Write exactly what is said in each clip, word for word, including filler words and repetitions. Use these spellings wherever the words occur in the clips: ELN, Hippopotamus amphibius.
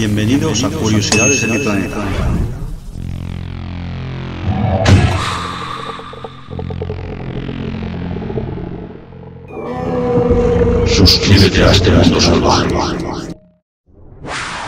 Bienvenidos, Bienvenidos a Curiosidades de mi planeta. Suscríbete a este mundo salvaje.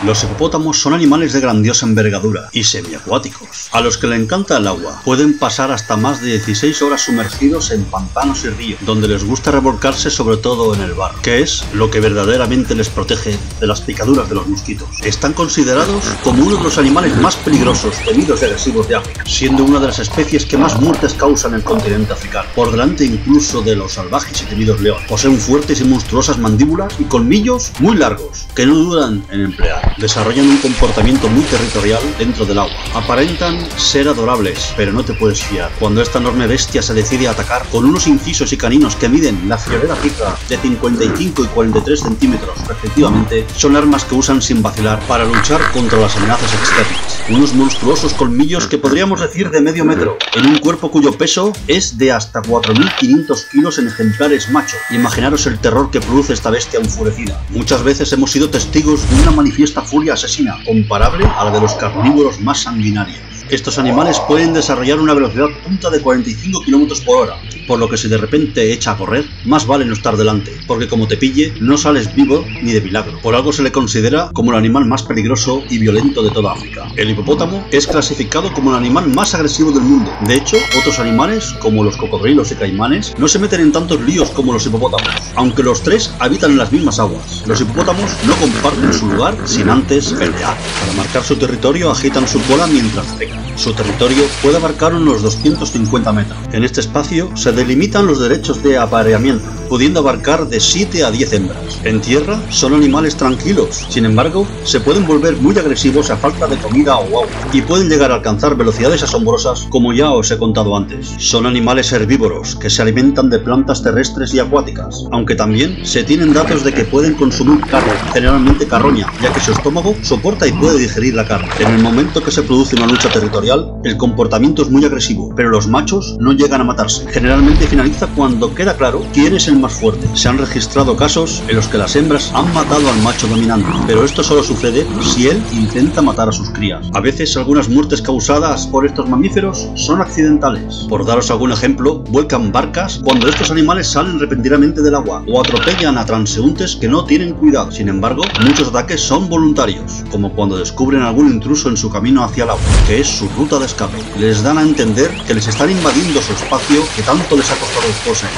Los hipopótamos son animales de grandiosa envergadura y semiacuáticos, a los que le encanta el agua. Pueden pasar hasta más de dieciséis horas sumergidos en pantanos y ríos, donde les gusta revolcarse sobre todo en el barro, que es lo que verdaderamente les protege de las picaduras de los mosquitos. Están considerados como uno de los animales más peligrosos, temidos y agresivos de África, siendo una de las especies que más muertes causan en el continente africano, por delante incluso de los salvajes y temidos leones. Poseen fuertes y monstruosas mandíbulas y colmillos muy largos, que no dudan en emplear. Desarrollan un comportamiento muy territorial dentro del agua. Aparentan ser adorables, pero no te puedes fiar. Cuando esta enorme bestia se decide a atacar, con unos incisos y caninos que miden la friolera cifra de cincuenta y cinco y cuarenta y tres centímetros respectivamente, son armas que usan sin vacilar para luchar contra las amenazas externas. Unos monstruosos colmillos que podríamos decir de medio metro, en un cuerpo cuyo peso es de hasta cuatro mil quinientos kilos en ejemplares macho. Imaginaros el terror que produce esta bestia enfurecida. Muchas veces hemos sido testigos de una manifiesta furia asesina, comparable a la de los carnívoros más sanguinarios. Estos animales pueden desarrollar una velocidad punta de cuarenta y cinco kilómetros por hora, por lo que si de repente echa a correr, más vale no estar delante, porque como te pille, no sales vivo ni de milagro. Por algo se le considera como el animal más peligroso y violento de toda África. El hipopótamo es clasificado como el animal más agresivo del mundo. De hecho, otros animales, como los cocodrilos y caimanes, no se meten en tantos líos como los hipopótamos, aunque los tres habitan en las mismas aguas. Los hipopótamos no comparten su lugar sin antes pelear. Para marcar su territorio, agitan su cola mientras pegan. Su territorio puede abarcar unos doscientos cincuenta metros. En este espacio se delimitan los derechos de apareamiento, pudiendo abarcar de siete a diez hembras. En tierra son animales tranquilos, sin embargo, se pueden volver muy agresivos a falta de comida o agua, y pueden llegar a alcanzar velocidades asombrosas, como ya os he contado antes. Son animales herbívoros, que se alimentan de plantas terrestres y acuáticas, aunque también se tienen datos de que pueden consumir carne, generalmente carroña, ya que su estómago soporta y puede digerir la carne. En el momento que se produce una lucha territorial, el comportamiento es muy agresivo, pero los machos no llegan a matarse. Generalmente finaliza cuando queda claro quién es el más fuerte. Se han registrado casos en los que las hembras han matado al macho dominante, pero esto solo sucede si él intenta matar a sus crías. A veces algunas muertes causadas por estos mamíferos son accidentales. Por daros algún ejemplo, vuelcan barcas cuando estos animales salen repentinamente del agua o atropellan a transeúntes que no tienen cuidado. Sin embargo, muchos ataques son voluntarios, como cuando descubren algún intruso en su camino hacia el agua, que es su ruta de escape. Les dan a entender que les están invadiendo su espacio que tanto les ha costado poseer.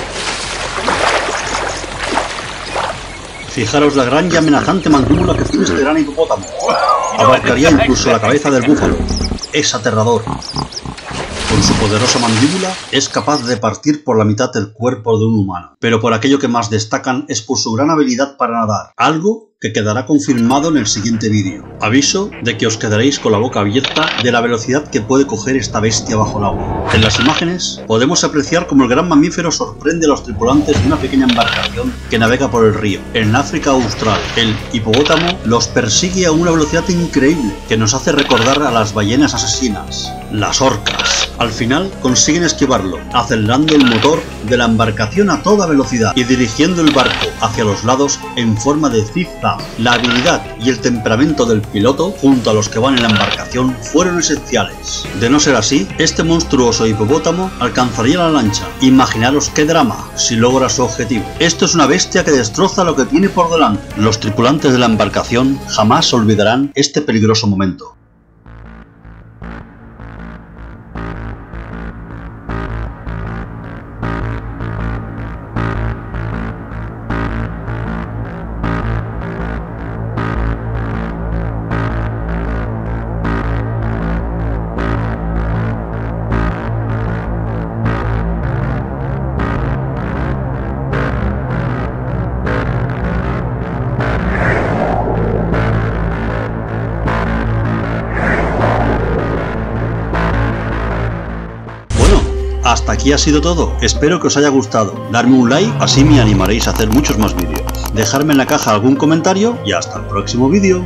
Fijaros la gran y amenazante mandíbula que tiene este gran hipopótamo. Abarcaría incluso la cabeza del búfalo. Es aterrador. Con su poderosa mandíbula es capaz de partir por la mitad el cuerpo de un humano. Pero por aquello que más destacan es por su gran habilidad para nadar. Algo que quedará confirmado en el siguiente vídeo. Aviso de que os quedaréis con la boca abierta de la velocidad que puede coger esta bestia bajo el agua. En las imágenes podemos apreciar cómo el gran mamífero sorprende a los tripulantes de una pequeña embarcación que navega por el río. En África Austral, el hipopótamo los persigue a una velocidad increíble que nos hace recordar a las ballenas asesinas, las orcas. Al final consiguen esquivarlo, acelerando el motor de la embarcación a toda velocidad y dirigiendo el barco hacia los lados en forma de zigzag. La habilidad y el temperamento del piloto, junto a los que van en la embarcación, fueron esenciales. De no ser así, este monstruoso hipopótamo alcanzaría la lancha. Imaginaros qué drama si logra su objetivo. Esto es una bestia que destroza lo que tiene por delante. Los tripulantes de la embarcación jamás olvidarán este peligroso momento. Hasta aquí ha sido todo, espero que os haya gustado, darme un like, así me animaréis a hacer muchos más vídeos, dejarme en la caja algún comentario y hasta el próximo vídeo.